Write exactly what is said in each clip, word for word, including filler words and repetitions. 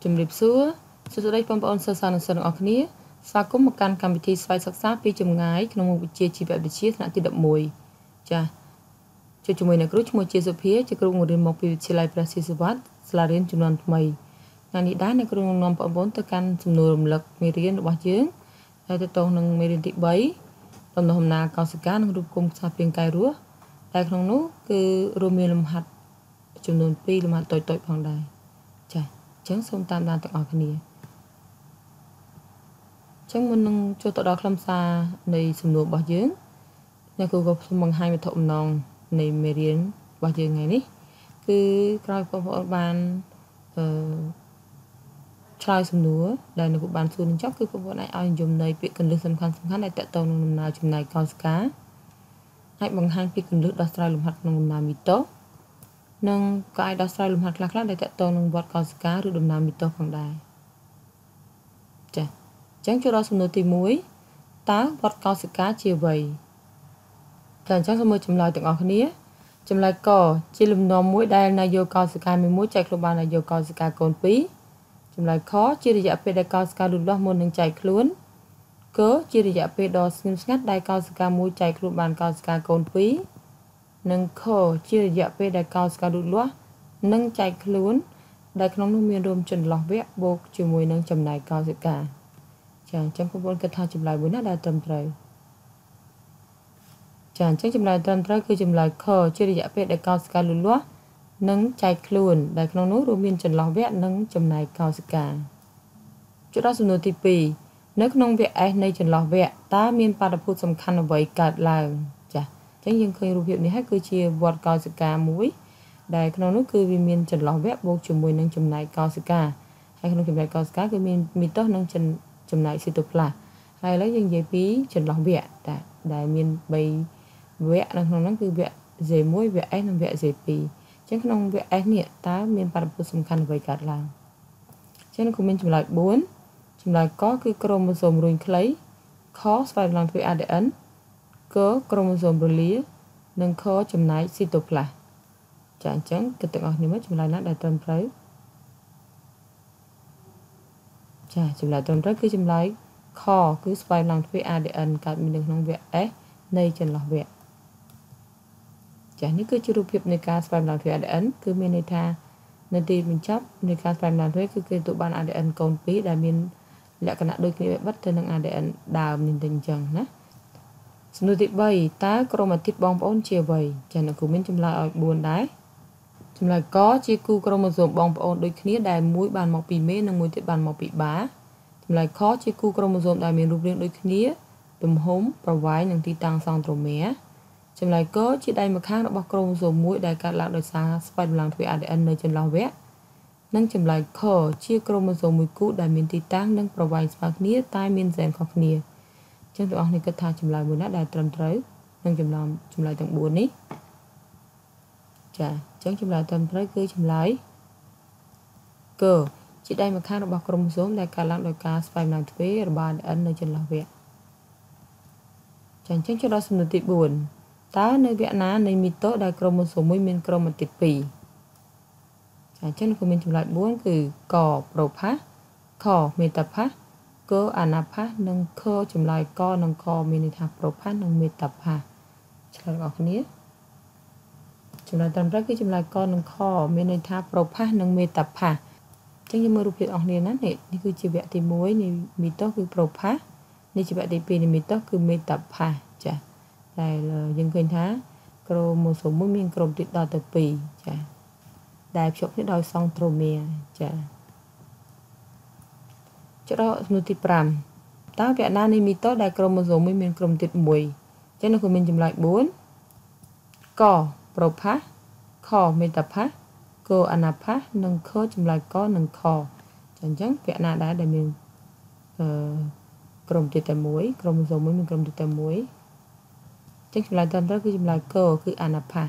Chim rệp xưa, số số đây phong bão sơn sơn sơn ở khía, xa cũng một căn cầm vị trí xoay sắc sắc pi chùm ngái, trong một chia chỉ về vị trí thằng tự động mùi, cha, cho chùm mùi này cứ chùm chia số phía, cho cùng một đường một vị trí lại Brazil số bát, là đến chùm non mây, ngành địa đá này cứ nằm nằm phong bốn tới căn chùm nồi động lực, mì riêng được ba chướng, đây tới tàu nâng mì riêng thị bấy, trong đó hôm nay cao sự cá nâng rụp cùng xa phiên cài rúa, đây không nốt cứ Romeo làm hạt, chùm non pi làm hạt tội tội bằng đài, cha. Chúng xong tam đàn tặng ở cái này. Chúng mình cho tọt đo khăm xa này sầm nổ bao nhiêu? Nhà cô gặp sầm bằng hai mươi thộm nòng này mê riêng bao nhiêu ngày ní? Cứ coi có vợ bàn trai sầm nổ, đây là cuộc bàn xuân chóc cứ có vợ này ai dùng này bị cần lực sầm khăn sầm khăn này tẹt tàu nòng nào chùm này cao cá. Hãy bằng hai bị cần lực đo trai lùm hạt nòng nào mít tốt. Nâng có ai đó sai lùm hạt lạc lát để tẹt tàu nâng bọt con cá rồi đùm nào mít tàu khoảng đài. Chà, chẳng cho đó xung nổi tìm muối, tá bọt con cá chia vầy. Chẳng chẳng xong mơ chùm lại tặng ở khẩn ý. Chùm lại cỏ, chia lùm nó muối đài là dô con cá mới muối chạy lùm bàn là dô con cá côn phí. Chùm lại khó, chia đi dạ phê đài con cá đùm đó môn nâng chạy luôn. Cớ, chia đi dạ phê đó xinh ngắt đài con cá muối chạy lùm bàn con cá côn phí. Nâng khổ chia dẹp về đại cao ska đụt lúa nâng chạy khốn đại khổng nông miền rôm trần lọc vẽ bột chùi mùi nâng chầm này cao dễ cả chàng chẳng không vốn kết thao chùm lại với nát đa trầm trời chàng chẳng chùm lại trầm trời cứ chùm lại khổ chia dẹp về đại cao ska đụt lúa nâng chạy khốn đại khổng nông rôm miền trần lọc vẽ nâng chầm này cao dễ cả chỗ đó sụn nô tì pì nâng khổng vẽ ai nay trần lọc vẽ ta miền pa đập phút sầm khăn ở vậy cả là chẳng dừng khơi rụp hiệp này hết cơ chia vọt cao sự cả mũi đại khăn nước cơ vi miên trần lỏng vẽ vô chùm mùi nâng chùm này cao sự cả hay khăn chùm này cao sự cả cơ miên miên tốt nâng trần chùm này sự tục là hay lấy dừng giấy phí trần lỏng vẽ đại đại miên bay vẽ nâng khăn nước cơ vẽ dề mũi vẽ ấy nâng vẽ dề phí chẳng khăn vẽ ấy nhẹ tá miên ba đập sầm khăn vầy cả làng chẳng không miên chùm lại bốn chùm lại có cơ chromosome rồi lấy khó phải làm với a đê en có chromosome bờ lía nâng khó chấm nái si tục là chẳng chẳng cái tượng ở nếu mới chấm lại nát đại tâm trái chả chấm lại tâm trái cứ chấm lại khó cứ xoay lòng với a đê en cả mình đừng nông vẹt ấy nay chân lọc vẹt chả nếu cứ chưa được hiệp nơi cá xoay lòng với a đê en cứ miền này tha nơi tì mình chấp nơi cá xoay lòng với cứ cái tụ ban a đê en còn phí đại miền lại cả đôi khi bắt thân năng a đê en đào mình tình chẳng nhé số nội thị bảy tá chromatid bong bóng chia bảy chẳng là của mình chấm lại ở buồn đái chấm lại có chia cu chromosome bong bóng đôi khi đài mũi bàn mọc bị mê nâng mũi thịt bàn mọc bị bá chấm lại khó chia cu chromosome đài miền rụp riêng đôi khi đùm hốm và vái nâng tí tăng sang trổ mé chấm lại có chia đài một khác đã bọc chromosome mũi đài cắt lạc đời xa phải làm thuê a đê en nơi chấm lao vét nâng chấm lại khở chia chromosome mũi cũ đài miền tí tăng nâng và vái sang nia tai miền rèn khóc nia chúng tôi ăn thì kết thai chùm lại buồn nát đài trầm trới nâng chùm làm chùm lại tặng buồn ấy chả chẳng chùm lại trầm trới cứ chùm lại cờ chỉ đây mà khác nó bọc crom xuống đây cả lăng đôi cá phải làm thuế rồi bàn ấn nơi chân là vẹn chẳng chẳng cho đó xung đột tị buồn tá nơi vẹn ná nơi mít tốt đài crom số mũi miên crom mà tịt pì chẳng chẳng của mình chùm lại buồn cứ cỏ rộp há cỏ mê tập há cơ anapa nâng cơ chấm lại co nâng co mình tháp propa nâng mệt tập hà chấm lại cái này chấm lại tam trái cái chấm lại co nâng co mình tháp propa nâng mệt tập hà chẳng như mơ rụp hiện ở đây nát này thì cứ chỉ vẽ thì muối này mít tóc cứ propa này chỉ vẽ thì pin này mít tóc cứ mệt tập hà chả đây là dân quên thá crom một số mũi miên crom tuyệt đào tập pì chả đại chụp cái đôi song tromia chả chỗ đó nội thị pram tá vẹn na này mít tóc đại chromosome mới miền crom tiệt mùi cho nên của mình chấm lại bốn cỏ propa cỏ metapa cơ anapa nâng khơ chấm lại có nâng cỏ chẳng chẳng vẹn na đã đại miền crom tiệt mùi chromosome mới miền crom tiệt mùi chẳng chấm lại tam đó cứ chấm lại cơ cứ anapa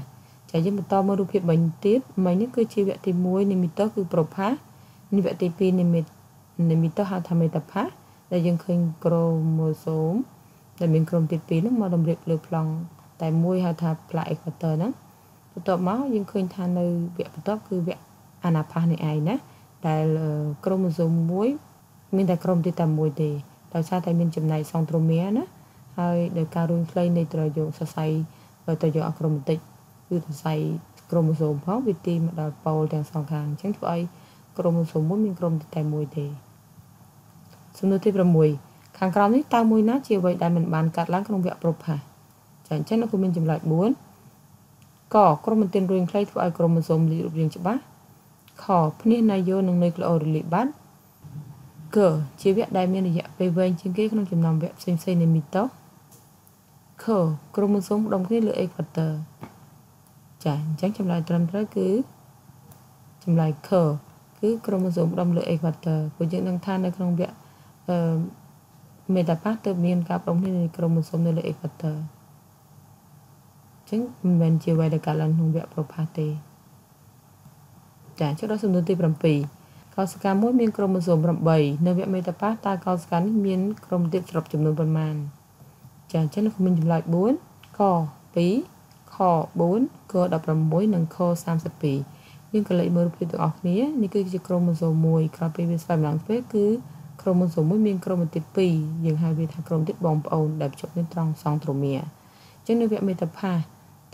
chẳng như một to mới được hiện bệnh tiếp mấy nước cứ chia vẹn thì mùi này mít tóc cứ propa như vẹn thì pin này mít nên mình tao hạt tham tập phá là dân khinh chromosome là miền crom tiệt pí nó mà đồng liệt lược lòng tại môi hạt thạp lại và tờ nó tọt máu dân khinh than nơi vẽ tóc cứ vẽ anapa này ai nè แต่ chromosome มุ้ย มี แต่ chromosome ที่ แต่ มุ้ย ទេ ដោយ សារ តែ មាន ចំណែក សង់ទ្រូមៀរ ណា ហើយ ដោយ ការ រួម ផ្លេង នៃ ត្រយង សរសៃ ត្រយង អាក្រូម៉ាទីក គឺ សរសៃ chromosome ផង វា ទី មក ដល់ ប៉ូល ទាំង សង ខាង អញ្ចឹង ធ្វើ ឲ្យ chromosome មួយ មាន chromosome តែ មួយ ទេ សំណួរ ទី sáu ខាង ក្រោម នេះ តើ មួយ ណា ជា អ្វី ដែល មិន បាន កាត់ ឡើង ក្នុង វគ្គ ប្រោបផាស ចា៎ អញ្ចឹង នោះ គឺ មាន ចម្លើយ bốn ក chromatin រាងខ្លី ធ្វើ ឲ្យ chromosome លីក រូបរាង ច្បាស់ ខ ភ្នាសណាយោនិងនុយក្លេអូរ៉ូលីតបាត់ ក ជាវគ្គដែលមានរយៈពេលវែងជាងគេ ក្នុង ចំណោម វគ្គ ផ្សេងៗ នៃ មីតូស ខ chromosome ដុំគ្នាលើ equator ចា៎ អញ្ចឹង ចម្លើយ ត្រឹមត្រូវ គឺ ចម្លើយ ខ គឺ chromosome ដុំលើ equator ព្រោះ យើង ដឹង ថា នៅ ក្នុង វគ្គ អឺ មេតាប៉ាស ទើប មាន ការ ប្រមគ្នា នៃ chromosome នៅ លើ equator អញ្ចឹង មិន មែន ជា វគ្គ ដែល កាត់ ឡើង ក្នុង វគ្គ ប្រោបផាស ទេ ចា៎ចូលដល់សំណួរទី bảy កោសិកាមួយ មាន chromosome tám នៅ វគ្គ មេតាប៉ាស តើ កោសិកានេះ មាន chromosome សរុបចំនួន ប៉ុន្មាន ចា៎ អញ្ចឹង គឺ មាន ចម្លើយ bốn ក hai ខ bốn ក mười sáu និង ខ ba mươi hai យើងក៏លេខមើលរូបភាពទាំងអស់គ្នា នេះ គឺជា chromosome មួយ ក្រោយពេលវាស្វែងឡើងពេក គឺ chromosome មួយ មាន chromosome ពីរ យើងហៅវាថា chromosome បងប្អូន ដែល ភ្ជាប់ នៅ ត្រង់ សង់ទ្រូមៀរ អញ្ចឹង នៅ វគ្គ មេតាប៉ាស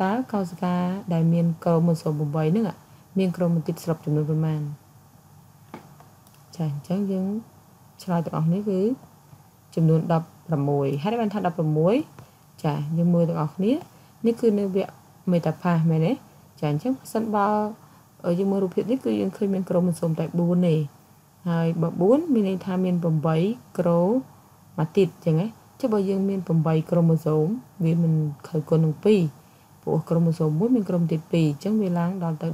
តើ កោសិកា ដែល មាន chromosome tám ហ្នឹង មានក្រុមបន្តិចស្របចំនួនប៉ុន្មាន ចា៎ អញ្ចឹង យើង ឆ្លើយ ទាំងអស់នេះ គឺ ចំនួន mười sáu ហើយ បាន ថា mười sáu ចា៎ យើង មើល ទាំងអស់គ្នា នេះ គឺ នៅ វគ្គ មេតាប៉ាស មែន ទេ ចា៎ អញ្ចឹង សិន បើ យើង មើល រូបភាព នេះ គឺ យើង ឃើញ មាន chromosome តែ bốn ទេ ហើយ បើ bốn មាន ន័យ ថា មាន tám chromatids អញ្ចឹង ហ៎ ចុះ បើ យើង មាន tám chromosome វា មិន ខុស គុណ នឹង ពីរ ព្រោះ chromosome មួយ មាន chromatids ពីរ អញ្ចឹង វា ឡើង ដល់ ទៅ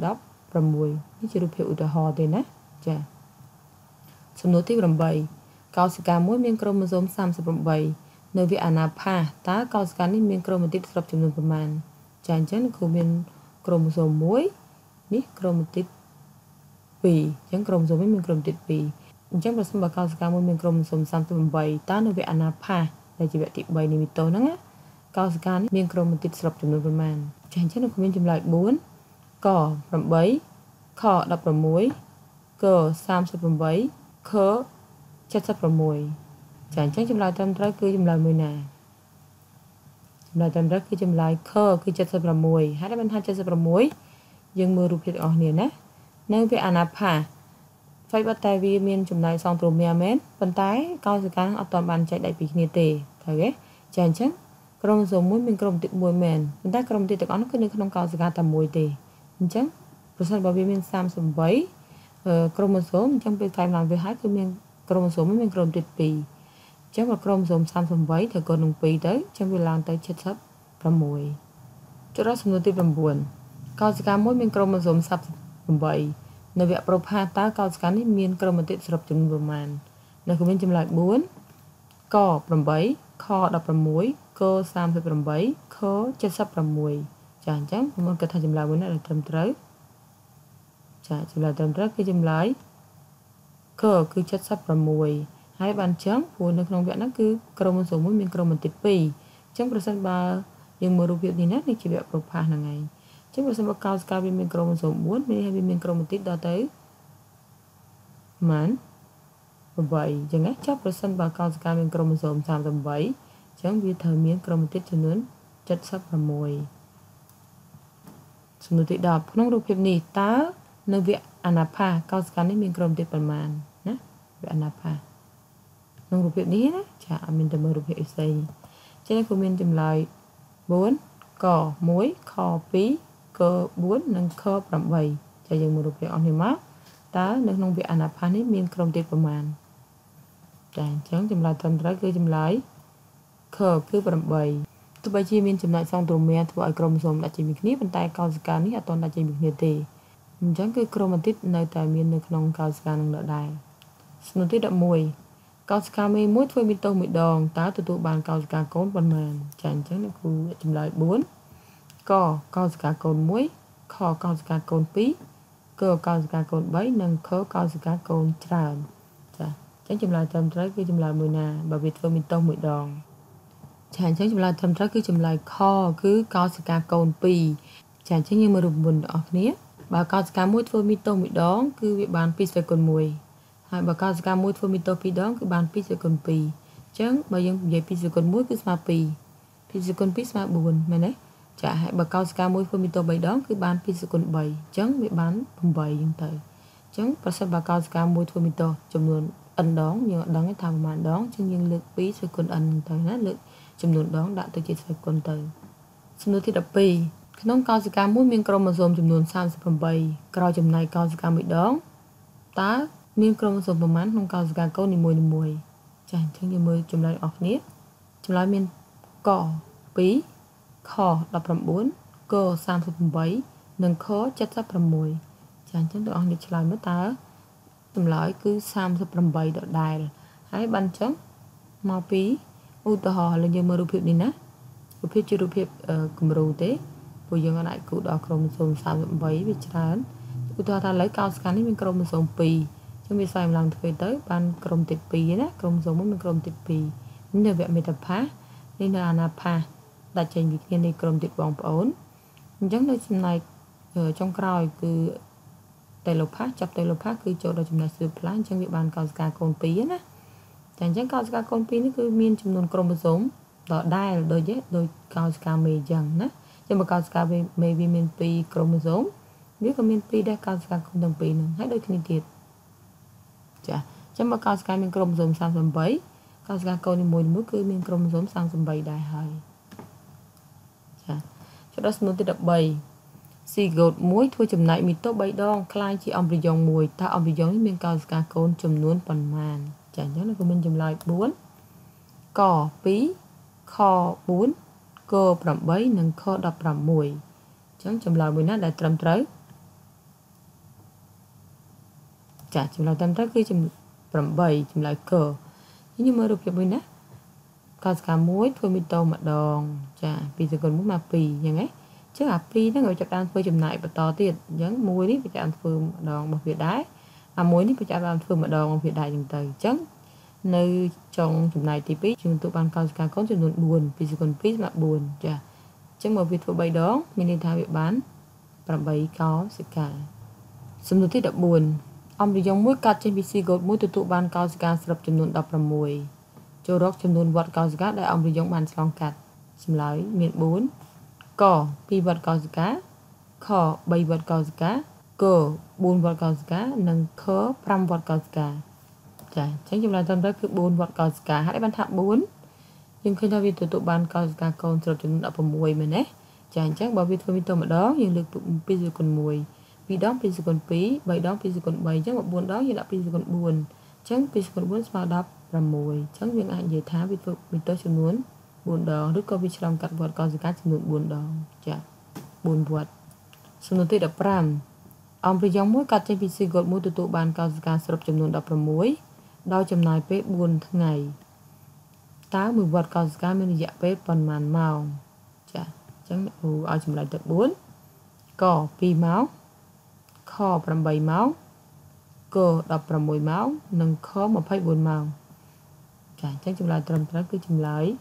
mười នេះជារូបភាពឧទាហរណ៍ទេណា ចា៎ សំណួរទី tám កោសិកាមួយ មាន chromosome ba mươi tám នៅវគ្គ អាណាផាស តើ កោសិកានេះ មាន chromatids ស្របចំនួនប៉ុន្មាន ចា៎ អញ្ចឹង គឺ មាន chromosome មួយ នេះ chromatids ពីរ អញ្ចឹង chromosome នេះ មាន chromatids ពីរ អញ្ចឹង ប្រសិន បើ កោសិកាមួយ មាន chromosome ba mươi tám តើ នៅវគ្គ អាណាផាស ដែលជា វគ្គ ទី ba នៃ មីតូស ហ្នឹង ណា កោសិកានេះ មាន chromatids ស្របចំនួនប៉ុន្មាន ចា៎ អញ្ចឹង គឺ មាន ចម្លើយ bốn ក tám ខ mười sáu ក ba mươi tám ខ bảy mươi sáu ចា៎ អញ្ចឹង ចម្លើយត្រឹមត្រូវ គឺ ចម្លើយ មួយ ណា ចម្លើយត្រឹមត្រូវ គឺ ចម្លើយ ខ គឺ 칠십육 ហើយ បាន ថា 칠십육 យើង មើល រូបភាព ទាំងអស់គ្នា ណា នៅ វគ្គ អាណាផាស ស្វ័យបើតែ វា មាន ចំណែក សង់ទ្រូមៀរ មែន ប៉ុន្តែ កោសិកា អត់ ទាន់ បាន ចែក ដៃ ពី គ្នា ទេ ត្រូវ ទេ ចា៎ អញ្ចឹង chromosome មួយ មាន chromosome មួយ មែន ប៉ុន្តែ chromosome ទាំងអស់ នោះ គឺ នៅ ក្នុង កោសិកា តែ មួយ ទេ អញ្ចឹង ប្រសិនបើវាមាន ba mươi tám អឺក្រូម៉ូសូម អញ្ចឹង ពេលតាមឡើងវាហើយ គឺមាន chromosome មាន chromosome ពីរ អញ្ចឹង បើ chromosome ba mươi tám ត្រូវគុណនឹង ពីរ ទៅ អញ្ចឹង វា ឡើងទៅ 칠십육 ចុះដល់សំណួរទី chín កោសិកាមួយ មាន chromosome សព្ទ tám នៅវគ្គ ប្រោបផាស តើ កោសិកានេះ មាន chromatids ស្របចំនួនប៉ុន្មាន នៅ គឺ មាន ចម្លើយ bốn ក tám ខ mười sáu ក ba mươi tám ខ 칠십육 ចា៎ អញ្ចឹង ខ្ញុំគិតថា ចម្លើយ មួយ ណាដែលត្រឹមត្រូវ ចា៎ ចម្លើយត្រឹមត្រូវ គឺ ចម្លើយ ខ គឺ 칠십육 ហើយ បាន ចឹង ព្រោះ នៅ ក្នុង វគ្គ ហ្នឹង គឺ chromosome មួយ មាន chromatids ពីរ អញ្ចឹង ប្រសិន បើ យើង មើល រូបភាព នេះ ណា នេះ ជា វគ្គ ប្រោបផាស ហ្នឹង ឯង អញ្ចឹង ប្រសិន បើ កោសិកា វា មាន chromosome bốn មាន ហើយ វា មាន chromatids ដល់ ទៅ ម៉ាន tám អញ្ចឹង ណា ចុះ ប្រសិន បើ កោសិកា មាន chromosome ba mươi tám អញ្ចឹង វា ត្រូវ មាន chromatids ចំនួន 칠십육 សំណួរទី mười ក្នុងរូបភាពនេះ តើ នៅវគ្គអាណាផាស កោសិកានេះ មាន chromosome ប៉ុន្មាន ណា វគ្គអាណាផាស ក្នុងរូបភាពនេះ ណា ចា៎ អត់មានតែមើលរូបភាពផ្សេង ចឹង គឺ មាន ចម្លើយ bốn ក một ខ hai ក bốn និង ខ tám ចា៎ យើង មើលរូបភាព អស់នេះ មក តើ នៅ ក្នុង វគ្គអាណាផាស នេះ មាន chromosome ប៉ុន្មាន ចា៎ អញ្ចឹង ចម្លើយត្រឹមត្រូវ គឺ ចម្លើយ ខ គឺ tám ទោះបីជា មាន ចំណែក សង់ទ្រូមៀរ ធ្វើ ឲ្យ chromosome ដាច់ចេញពីគ្នា ប៉ុន្តែ កោសិកានេះ អត់ទាន់ ដាច់ចេញពីគ្នា ទេ អញ្ចឹង គឺ chromatids នៅ តែ មាន នៅ ក្នុង កោសិកា នឹង ដដែល សំណួរទី mười một កោសិកា មេ មួយ ធ្វើ មីតូស មួយ ដង តើ ទទួល បាន កោសិកា កូន ប៉ុន្មាន ចា៎ អញ្ចឹង នេះ គឺ ចម្លើយ bốn ក កោសិកា កូន មួយ ខ កោសិកា កូន ពីរ ក កោសិកា កូន ba និង ខ កោសិកា កូន ច្រើន ចា៎ អញ្ចឹង ចម្លើយត្រឹមត្រូវ គឺ ចម្លើយ មួយ ណា បើ វា ធ្វើ មីតូស មួយ ដង ចា៎ អញ្ចឹង ចម្លើយត្រឹមត្រូវ គឺ ចម្លើយ ខ គឺ កោសិកា កូន ពីរ ចា៎ អញ្ចឹង យើង មើលរូបមន្ត ទាំងអស់គ្នា បើ bà con cá muối phơi mít tôm bị đóng cứ bị bàn pít phải còn mùi hai bà con cá muối phơi mít tôm bị đóng cứ bàn pít phải còn pì chớn bà dân vậy pít phải còn muối cứ mà pì pít phải còn pít mà buồn mày đấy chả hai bà con cá muối phơi mít tôm bị đóng cứ bàn pít phải còn bảy chớn bị bán bùng bảy hiện tại chớn bà sẽ bà con cá muối phơi mít tôm chấm luôn ăn đón nhưng đón cái thằng mà đón chứ nhưng lực phí phải còn ăn thời nát lực chấm luôn đón đã tôi chỉ phải còn từ xin lỗi thì đập pìน้องกอสกามุ้ยมีโครโมโซมจำนวนสามสิบแปดกราวจำนายกอสกาไม่ดองตามีโครโมโซมประมาณน้องกอสกาเก้าหนึ่งมวยหนึ่งมวยจังจังยังมวยจำนายออกนี้จำนายมีก่อปีคอดับประมุนโกสามสิบแปดหนึ่งข้อเจ็ดสิบประมวยจังจังตัวออกนี้จำนายเมื่อตาจำนายคือสามสิบประมวยดอกได้ให้บันจังมาปีอุตหะเลยยังมารูปผิวนี่นะรูปผิวจะรูปผิวกุมรูเตผู้ยังอะไรกูดอกโครโมโซมสามสิบแปดวิจารณ์อุตส่าห์เลยก้าวสกัดนี่เป็นโครโมโซมปีจนมีสายหลังเคยเตยปันโครโมติดปีนะโครโมโซมมันเป็นโครโมติดปีนี่เดี๋ยวแบบมีแต่ผ้านี่นานาผ้าแต่ใจวิกฤตในโครโมติดวางปอนจังเลยจำนายจงกรอยคือแต่ละผ้าจับแต่ละผ้าคือโจทย์จำนายสืบล้านจังวิบันก้าวสกัดโคนปีนะจังจังก้าวสกัดโคนปีนี่คือมีจำนวนโครโมโซมต่อได้โดยเยอะโดยก้าวสกัดมีจังนะcho mà cao ska về vitamin P chromosome biết vitamin P đã cao ska không đồng P nữa hãy đôi khi thiệt chả cho mà cao ska vitamin chromosome sang tầm bảy cao ska câu này mùi mũi cứ vitamin chromosome sang tầm bảy đại hai chả cho đó số tiền đập bảy xì gột muối thôi chấm lại mít tôm bảy đong cay chỉ ông bị dòng mùi ta ông bị dòng vitamin cao ska câu chấm nuôn phần màn chả nhớ là của mình chấm lại bốn cỏ pí kho bốn cô bẩm bấy nâng kho đập bẩm mùi chẳng chậm lại mùi nát đã trầm tới chả chậm lại trầm tới khi chậm bẩm bấy chậm lại cờ nhưng mà được chậm mùi nát cà cà muối thôi mít tôm mặt đòn chả vì giờ còn muốn mà pì như ngay chứ à pì nó ngồi chặt ăn phơi chậm lại và to tiền giống muối đi phải chạm phơi mặt đòn bằng việt đái à muối đi phải chạm phơi mặt đòn bằng việt đái từng từ trắng nơi trong chụp này thì biết chúng tôi ban cao cả có chụp nụn buồn vì còn biết mà buồn chả chẳng mà việc của bài đó mình nên thao việc bán và bày có sự cả xung đột thiết đập buồn ông bị dòng mũi cắt trên pc gột mũi tụt tụ ban cao cả sập chụp nụn đập làm mùi châu róc chụp nụn vật cao cả đại ông bị dòng bàn sòng cắt xâm lái miền bốn cỏ pi vật cao cả cỏ bày vật cao cả cờ buồn vật cao cả nâng khớ pram vật cao cả chả tránh chụp lại tâm tới cứ bốn vật cào cả hãy ban thạm bốn nhưng khi ta vi tụ tụ ban cào cả còn rồi chúng đã vào mùi mình đấy chả chắc bảo vi thôi vi tụ mà đó nhưng lực tụ bây giờ còn mùi vì đó bây giờ còn phí bảy đó bây giờ còn bảy chắc một buồn đó như là bây giờ còn buồn tránh bây giờ còn buồn vào đó là mùi tránh việc ảnh dễ tháo vi tụ mình tôi chấm muốn buồn đó đức có vi trong cắt vật cào cả chấm muốn buồn đó chả buồn vật số đầu tiên là pram ông bị giống mũi cắt trên pc gột mũi tụ tụ ban cào cả sập chấm muốn đập làm mùi đau chầm này bé buồn thằng ngày tá mười vật cao cá mình dạ bé phần màn màu chả trắng ủ ao chầm lại tập bốn cỏ pi máu kho làm bảy máu cờ đập làm mùi máu nâng khó mà phải buồn màu chả trắng chầm lại trầm trắng cứ chầm lại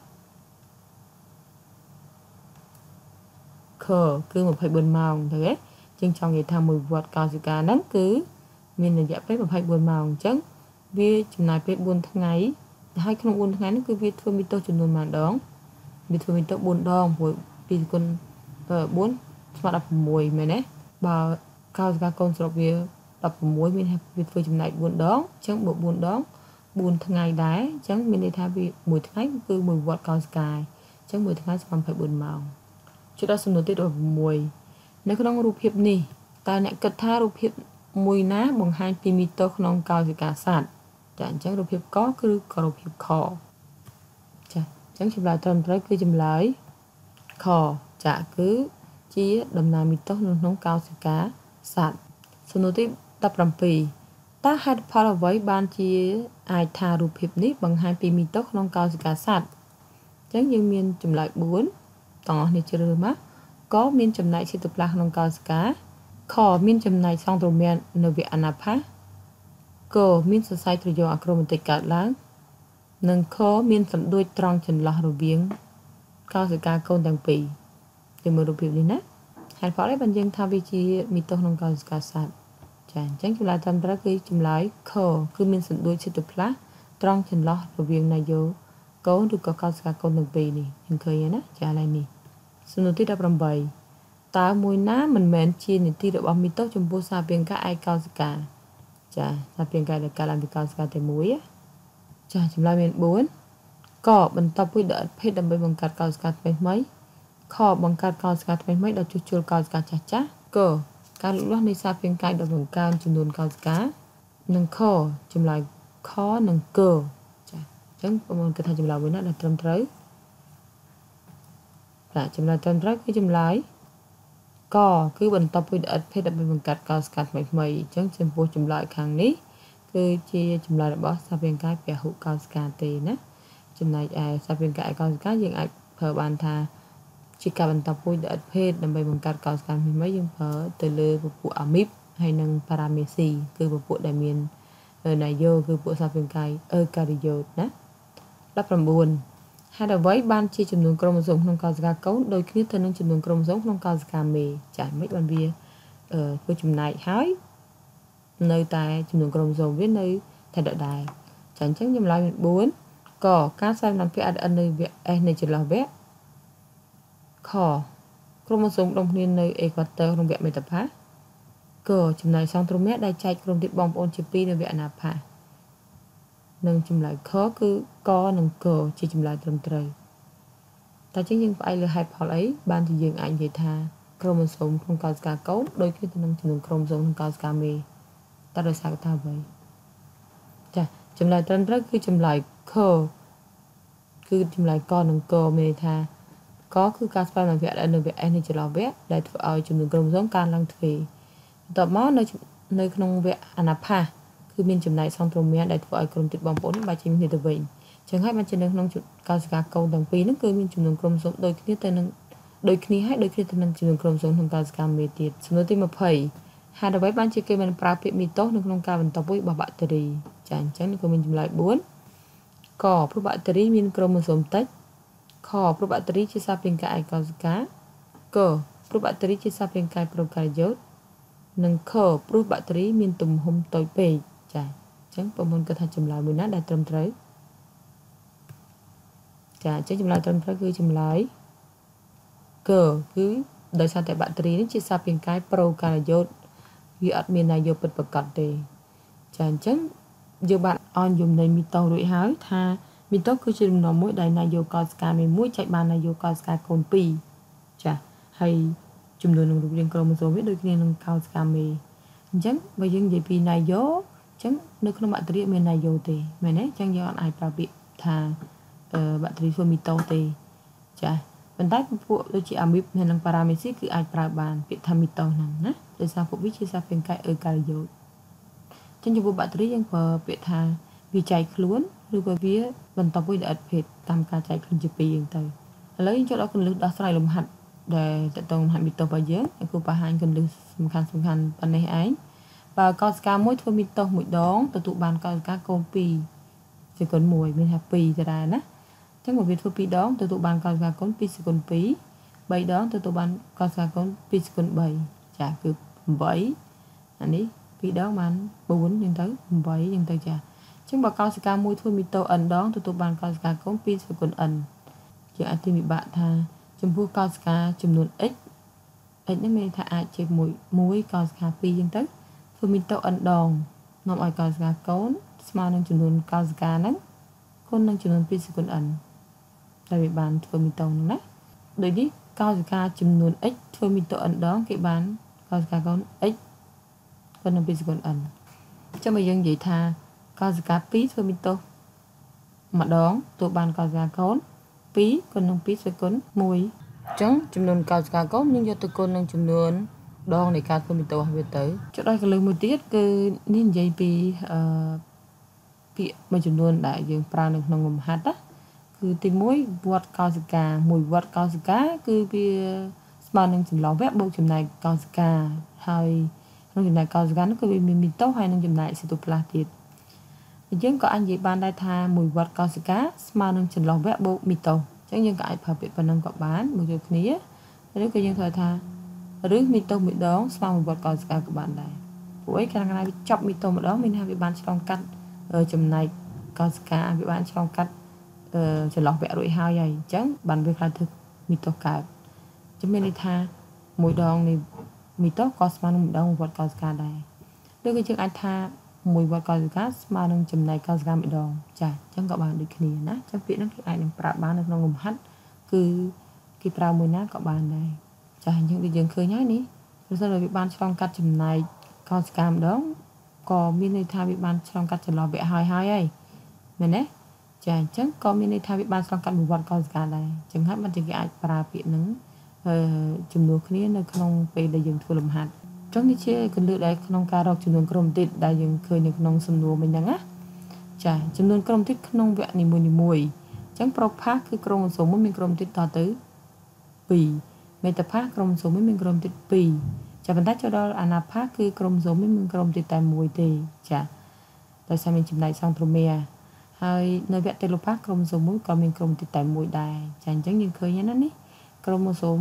cờ cứ mà phải buồn màu thế trên trong người tham mười vật cao cá nắng cứ mình là dạ bé mà phải buồn màu trắng việc chụp này về buồn tháng ngày hai cái buồn tháng ngày nó cứ việc thôi mình tôi chụp luôn mà đón việc thôi mình tôi buồn đong với vì con bốn mà đập mùi mày đấy bà cao ra con sọt việc đập mùi mình hay việc thôi chụp này buồn đón chẳng bộ buồn đón buồn tháng ngày đái chẳng mình đi thay vì mùi tháng ngày cứ mùi vọt cao sky chẳng mùi tháng ngày còn phải buồn màu chúng ta xem đầu tiên là mùi nếu cái đong rụp hiệp này ta lại cật tha rụp hiệp mùi ná bằng hai pi mít tôi không cao gì cả sẵn chẳng chẳng rụp hiệp có cứ có rụp hiệp khó chẳng chẳng chụp lại trầm trái cứ chụp lại khó chả cứ chỉ đầm nào mít tóc nóng cao sự cá sẵn số nối tiếp tập làm phì ta hai pha là với ban chỉ ai thà rụp hiệp nít bằng hai pi mít tóc nóng cao sự cá sẵn chẳng như miên chụp lại bốn tỏ này chưa được mắc có miên chụp lại sẽ tập lạc nóng cao sự cá khó miên chấm này sang rồi miên nửa việc anh áp ha cờ miên sơ sai từ do acromatic cả láng nâng khó miên sầm đuôi trăng chân lò rồi biếng cao sự ca câu đằng pì thì mới được biểu lên á Hàn phó lấy bản dân thao vị trí mít tông nông cao cả sát. Chẳng chẳng chừng là tâm ra cái chừng lái khờ cứ mình sẵn đuôi trên tập lá trong chừng lo đồ viên này vô cố được có cao cả con đường bì này nhưng khơi nhá trả lại nè. Xin đầu tiên đáp làm bài. Ta mùi ná mình mến chia nền ti được bom mít tông trong bố xa biên các ai cao cả. Chả xa biên cái là cả làm việc cao cả thì muối á. Chả chừng là mình bốn. Có bằng tập với đợt hết đầm bơi bằng cát cao cả bên mấy. Khó bằng cát cao cả bên mấy đợt chua chua cao cả chả chả. Cờ các lúc đó đi xa phiên cạnh đọc bằng cao chùm đồn cao cá nâng khó chùm lại khó nâng cờ chẳng có một cái thằng chùm lại với nó là trầm trái là chùm lại trầm trái với chùm lại có cứ bần tập với đợt phê đập bằng cạch cao cạch mệt mày chẳng chùm vô chùm lại khẳng ní cứ chia chùm lại bỏ xa phiên cạnh bẻ hữu cao cạch tì ná chùm này ai xa phiên cạnh cao cạch nhưng ai phở bàn thà chỉ cả bản tập vui đã hết làm bài bằng cát cao cả mình mới dùng phở từ lưới của bộ amip hay năng paramesi cứ của bộ đại miền này vô cứ bộ sao phiên cài ở cardio đó lắp làm buồn hai đầu với ban chia chủng đường chromosome giống nông cao cả cấu đôi khi thân nông chủng đường chromosome giống nông cao cả mì chả mấy bàn bia ở cái chủng này hái nơi tại chủng đường chromosome viết nơi thay đại đài chẳng chẳng nhầm lại buồn cỏ cá sai làm cái ăn nơi việc này chỉ là bé khó chromosome đồng niên nơi equator trong việc mệt tập há cờ chùm này sang trôm mét đại chạy chùm thịt bong ôn chụp pi nơi việc nạp há nâng chùm lại khó cứ co nâng cờ chỉ chùm lại trầm trời ta chính nhưng phải là hai họ ấy ban thì dừng ảnh về tha chromosome không có cả cấu đôi khi nâng chùm chromosome không có cả mì ta đời sao ta vậy chà chùm lại trầm trời cứ chùm lại cờ cứ chùm lại co nâng cờ mê tha có cứ các bạn làm việc ở nơi việc anh thì chỉ là biết để thợ ở chụp được công giống can lăng thủy tập mó nơi nơi công việc anapa cứ mình chụp này xong rồi mình để thợ ở công tiệm bóng bốn bài chính thì tự mình chẳng hạn mình chỉ nâng nâng chụp cao cả câu đồng phí nó cứ mình chụp được công giống đôi khi tới nâng đôi khi hay đôi khi tới nâng chụp được công giống không cao cả mười tiệt số nơi mà phải hai đầu bếp ban chỉ kêu mình prap bị tốt nâng nâng cao mình tập với bà bạn teri chẳng chẳng nên mình chụp lại bốn cỏ của bạn teri mình công giống tách khó pro battery chia xa bên cạnh cao cá cờ pro battery chia xa bên cạnh pro cài dốt nâng khờ pro battery miền tùng hôm tối về chả chẳng bao môn cơ thể chìm lại mùi nát đã trầm trái chả chẳng chìm lại trầm trái cứ chìm lại cờ cứ đời xa tại battery nó chia xa bên cạnh pro cài dốt vì admin này vô bật bật cọt thì chả chẳng giờ bạn on dùng này mi tàu đội hái tha mình tốt cứ chìm nó mỗi đại này vô cao cả mình mỗi chạy bàn này vô cao cả còn pi chả hay chùm đường đường đường cầu một số biết đôi khi nâng cao cả mình chẳng bây giờ gì pi này vô chẳng nếu không bạn tự mình này vô thì mình đấy chẳng do ai bảo bị thà bạn tự phơi mình tàu thì chả vận tải phụ đôi chị amip hay năng paramedic cứ ai bảo bàn bị tham mình tàu nặng nè để sao phụ biết chia xa phiền cãi ở cả vô chẳng chụp bạn tự riêng và bị thà vì chạy luôn lúc qua vía vận tốc với đợt phết tam ca chạy không chịu bì tới lấy chỗ đó cần lực đó xoay lồng hạt để tận tông hạt bị tông vào dưới cô bà hai cần lực sầm khăn sầm khăn phần này ấy và con cá mỗi thua bị tông mũi đón từ tụ bàn con cá con pì chỉ còn mùi bên hạt pì ra ra nè chắc một việc thua pì đón từ tụ bàn con cá con pì chỉ còn pì bảy đón từ tụ bàn con cá con pì chỉ còn bảy trả cứ bảy anh ấy pì đón mà bốn nhưng tới bảy nhưng tới trả chúng bà cao ska môi thua mít tàu ẩn đó tụt tụt bàn cao ska cũng pin và quần ẩn chị anh tìm bị bạn tha chấm vua cao ska chấm luôn x x nó mê tha ai chê mũi mũi cao ska pin nhưng tới thua mít tàu ẩn đòn nằm ở cao ska cốn smart đang chấm luôn cao ska nắng con đang chấm luôn pin và quần ẩn tại vì bàn thua mít tàu nè đôi đi cao ska chấm luôn x thua mít tàu ẩn đó cái bàn cao ska cốn x con đang pin và quần ẩn cho mày dân vậy tha cao giá pí thôi mình tô mà đón tụi bàn cao giá cốn pí còn nông pí với cốn mùi trắng chùm nôn cao giá cốn nhưng do tụi con nông chùm nôn đón để cao thôi mình tô về tới chỗ đây cái lời một tiết cứ nên dây pí pí mà chùm nôn đại dương pran được nông ngầm hạt đó cứ tìm mối vót cao giá mùi vót cao giá cứ pí mà nông chùm láo vét bộ chùm này cao giá hay nông chùm này cao giá nó cứ bị mình tô hay nông chùm này sẽ tụt là tiệt nhưng có anh gì ban đại tha mùi vật cao cá mà nâng chừng lòng vẽ bộ mì tàu chẳng nhưng cái phải bị phần nâng có bán một điều kia đấy cái dân thời tha rưỡi mi tô mi đó sau một còn cả các bạn này cuối cái này bị chọc mi tô một đó mình hai bị bán trong cắt ở chùm này còn cả bị bán trong cắt chỉ lọc vẽ rồi hao dày trắng bàn việc là thực mi tô cả chúng mình đi tha mùi đòn này mi tô có sman một đồng vật còn cả này đưa cái chữ anh tha mùi vật còn cả sman trong chùm này còn cả mi đòn chả chẳng các bạn được cái gì nữa chắc việc nó cái ảnh làm bán được nó ngầm hắt cứ cái prao mùi nát các bạn này chả những cái dường khơi nhá ní rồi sau rồi bị ban trong cắt chùm này còn scam đó có mini tha bị ban trong cắt chùm lò vẽ hai hai ấy mình đấy chả chắc có mini tha bị ban trong cắt một vật còn cả này chẳng hạn mà chỉ cái ảnh prao bị nứng chùm đồ kia nó không về để dường thua lầm hạt trong cái chế cần lựa đấy không cà rọc chùm đồ cầm tịt đại dường khơi được nông sầm đồ mình nhá á chả chùm đồ cầm tịt không vẽ nỉ mùi nỉ mùi chẳng pro phá cứ cầm số một mình cầm tịt tỏ tứ vì mẹ tập phá cầm số mấy mình cầm tịt vì chả vấn đắc cho đó anh à phá cứ cầm số mấy mình cầm tịt tại mùi tề chả tại sao mình chụp này sang pro mẹ hay nơi vẽ tê lô phá cầm số mấy còn mình cầm tịt tại mùi đài chẳng chẳng nhìn khơi nhá nó ní cầm số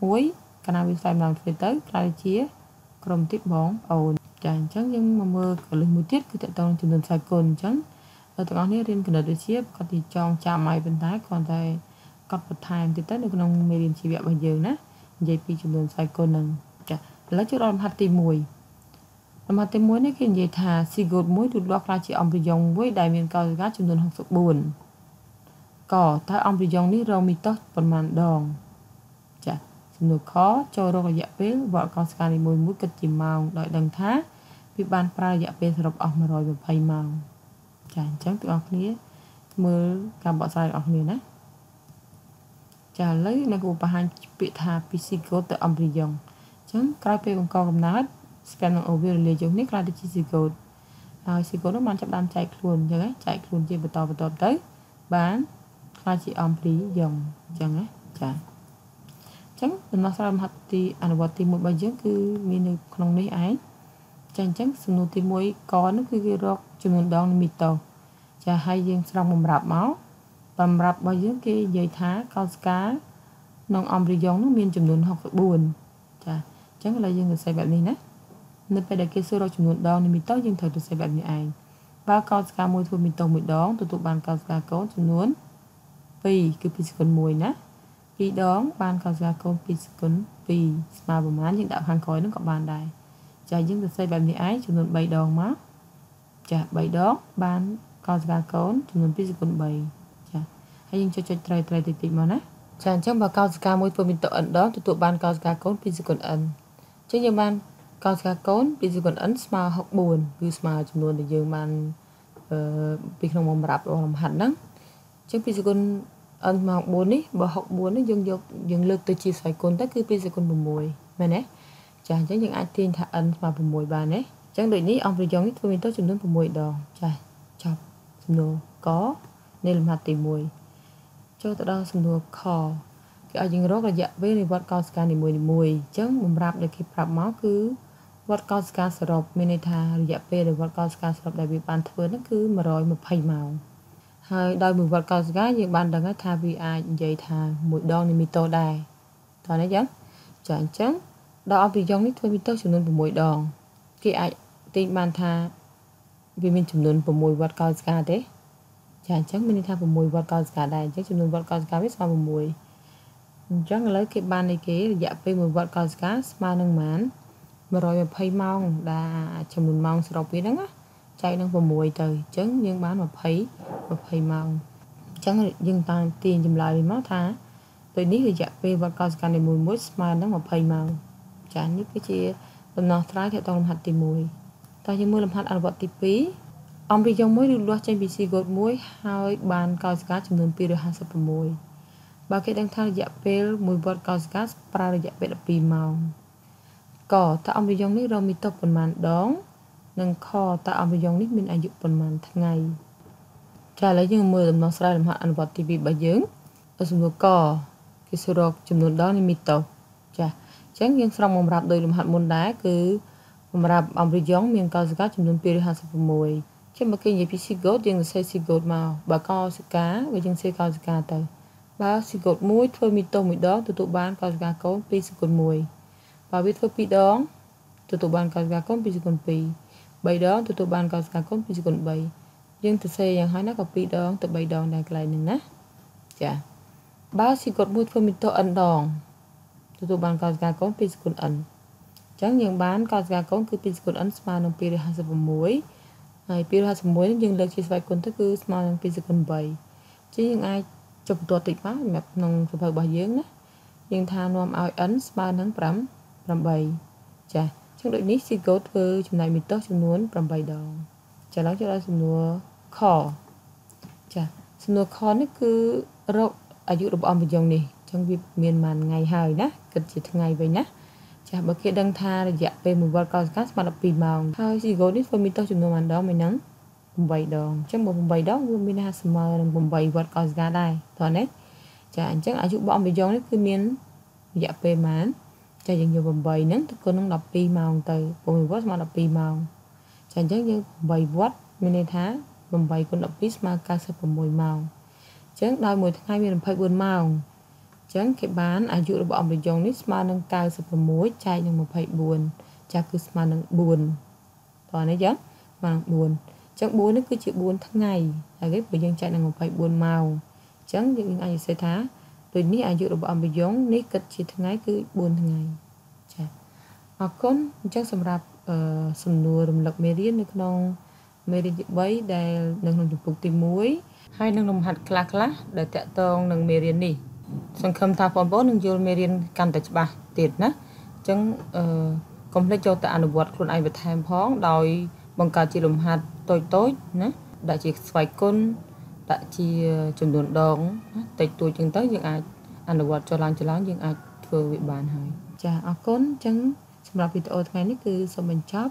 muối canal bị sai làm tê tới cài chia cầm tịt bóng ồn chẳng chẳng nhưng mà mơ có lần mùi tiết cứ tại tông chụp đường sai cồn chẳng ở tụi con này riêng cần được chia có thì trong chả mày bên thái còn đây cặp vật thang thì tới được nông miền chỉ vẹo bây giờ nè dây pi chụp đường sai côn nè chả lấy chỗ làm hạt tìm mùi làm hạt tìm muối này khi dây thà xì gột muối tụt loa ra chỉ ông bị dòng với đại miền cao gác chụp đường học sụp buồn cỏ ta ông bị dòng ní rau mì tóc phần màn đòn chả chụp đường khó cho rau dạ bế vợ con scan đi mùi muối kịch chìm màu đợi đằng thá bị ban pra dạ bế sập ông mà rồi bị phai màu chả trắng tụi ông kia mưa cà bỏ sai ông liền á chả lấy này của bà hành bị thà pisico từ âm bì dòng chấm cài pe bằng con gầm nát scan bằng ovi liền giống nick ra được pisico rồi pisico nó mang chậm đam chạy luôn chẳng ấy chạy luôn chơi bờ tò bờ tò tới bán ra chỉ âm bì dòng chẳng ấy chả chấm mình mang sang hạt thì ăn vào thì một bài giếng cứ mình không lấy ái chẳng chấm sừng nô thì mũi có nó cứ gây rọt chấm mình đong mịt tàu chả hai giếng sang một rạp máu tầm rạp bao nhiêu cái dây thá con cá non om rì giống nó miên chùm nụn học buồn chả chẳng là dân người say bẹt này nè nên phải để kia xưa rồi chùm nụn đo nên mình tốt dân thời được say bẹt như ai ba con cá môi thôi mình tông mình đón tụi tụi bàn con cá cốt chùm nụn vì cứ bị cồn mùi nè vì đón bàn con cá cốt bị cồn vì mà bùm má những đạo hàng khói nó còn bàn đài chả dân người say bẹt như ai chùm nụn bảy đòn má chả bảy đó bàn con cá cốt chùm nụn bị cồn bảy hay cho cho trai trai tịt tịt mà nè chẳng chẳng bà cao ska môi phơi mình tự ẩn đó tụi tụi ban cao ska cốn bây giờ còn ẩn chứ nhiều ban cao ska cốn bây giờ còn ẩn mà học buồn cứ mà chừng luôn để giờ ban bị không mồm rạp rồi làm hẳn lắm chứ bây giờ còn ẩn mà học buồn đi bà học buồn đấy dừng dừng dừng lực từ chia sẻ cốn tới cứ bây giờ còn buồn mùi mà nè chẳng chẳng những ai tin thà ẩn mà buồn mùi bà nè chẳng đợi ní ông rồi giống ít phơi mình tới chừng luôn buồn mùi đòn chả chọc chừng có nên làm hạt tìm mùi cho tụi đó xung đột khó cái ai rốt là dạ với này vật con scan thì mùi mùi chấm mầm rạp để khi rạp máu cứ vật con scan sờp meneta dạ về để vật con scan sờp đại bị ban thưa nó cứ mà rồi mà phai màu hơi đôi mùi vật con scan như ban đang tha vì ai vậy tha mùi đo thì mi to đài toàn đấy chấm chọn chấm đo vì giống nít thôi mi to chủng luôn mùi đòn khi ai tin ban tha vì mình chủng luôn của mùi vật con scan đấy chả chắc mình đi theo mùi vật con cá đài chắc chụp nụ vật con cá biết sao mà mùi chắc lấy cái ban này cái dạ về mùi vật con cá mà nâng mán mà rồi mà phơi mong là chụp nụ mong sọc biết đó chạy nâng vào mùi từ trứng nhưng bán mà phơi mà phơi mong chắc là dân ta tiền chụp lại mất thá tôi nghĩ là dạ về vật con cá này mùi mút mà nó mà phơi mong chả những cái chi làm nó trái theo tao làm hạt tìm mùi tao chỉ mua làm hạt ăn vật tí phí ông bây giờ mới được loa trên pc gột muối hai bàn cao giá chấm nướng pì được hai sấp mùi ba cái đang thao dạ pel mùi bọt cao giá pra dạ pel pì màu cỏ ta ông bây giờ nít rồi mi tóc phần màn đón nâng kho ta ông bây giờ nít mình ăn dụng phần màn tháng ngày trả lấy những mưa làm nón sài làm hạt ăn vặt tivi bà dướng ở sườn cỏ cái sườn rọc chấm nướng đó nên mi tóc trả tránh những sòng mồm rạp đôi làm hạt môn đá cứ mồm rạp ông bây giờ miền cao giá chấm nướng pì được hai sấp mùi chứ mà cái gì pc gột nhưng xe xì gột màu bà con cá và dân xe con cá tới bà xì gột muối thôi mì tôm mì đó tụi tụi bán con cá cốt pc gột mùi Babit ko pi dong, tutuban kakakon pi sikon pi. Bay dong, tutuban kakakon pi sikon bay. Nhưng thực sự rằng hai nó có pi dong, tự bay dong đang lại nên nè. Chà, bao si cột bút không bị to ẩn đòn. Tutuban kakakon pi sikon ẩn. Chẳng những bán kakakon cứ pi sikon ẩn mà nó pi được hai sáu muối. Hai pi được hai sáu muối nhưng lực chỉ vài con tức cứ mà nó pi sikon bay. Chứ những ai chụp tuột tịch má mà nông chụp hợp bài giếng nè. Nhưng tha nom ao ẩn mà nó bấm. bảy chà trong đội nít si gấu thơ trong này mình tóc trong nuốn làm bảy đầu chà lắng cho ra sum nua khó chà sum nua khó nó cứ rộ ở dưới đập âm bình dòng này trong việc miền màn ngày hời đó cần chỉ thường ngày vậy nhá chà bậc kia đăng tha là dạ về một vài con cát mà đập pin màu thôi si gấu nít phần mình tóc trong nuốn màn đó mình nắng cùng bảy đầu trong một cùng bảy đó vừa miền hà sum mờ cùng bảy vạt con ra đây thôi đấy chà anh chắc ở dưới bom bình dòng đấy cứ miền dạ về màn chà dừng nhiều vòng bảy nắng con nó đập pi màu từ vòng bảy mà đập pi màu chà chắc như bảy vót mình thá vòng bảy con đập pi mà ca sập vòng mười màu chắc đôi mười tháng hai mình phải buồn màu chắc cái bán ai dụ bọn mình dùng nít mà nâng cao sập vòng mối chạy nhưng mà phải buồn chà cứ mà nâng buồn toàn đấy chứ mà buồn chắc buồn nó cứ chịu buồn tháng ngày là cái buổi dân chạy là một phải buồn màu chắc những ai sẽ thá rồi ní ai dụ được bọn mình giống ní kịch chỉ thằng ấy cứ buồn thằng ngày, chà, à con chắc sầm rạp sầm nua rầm lật mê riết được non mê riết bấy để đừng làm chụp tìm muối hay đừng làm hạt cla cla để tẹt tông đừng mê riết đi, xong cầm tháp phòn bó đừng vô mê riết cắn tật ba tiệt nè, chẳng công lấy cho tẹt ăn bột con ai bị thèm phóng đòi bằng cả chỉ làm hạt tối tối nè, đã chỉ vài con đã chi chuẩn đồn đóng tịch tôi chân tới những ai ăn được cho lan cho láng những ai vừa bị bàn hỏi chà à con chẳng xem video ngày nít cứ xong mình chóp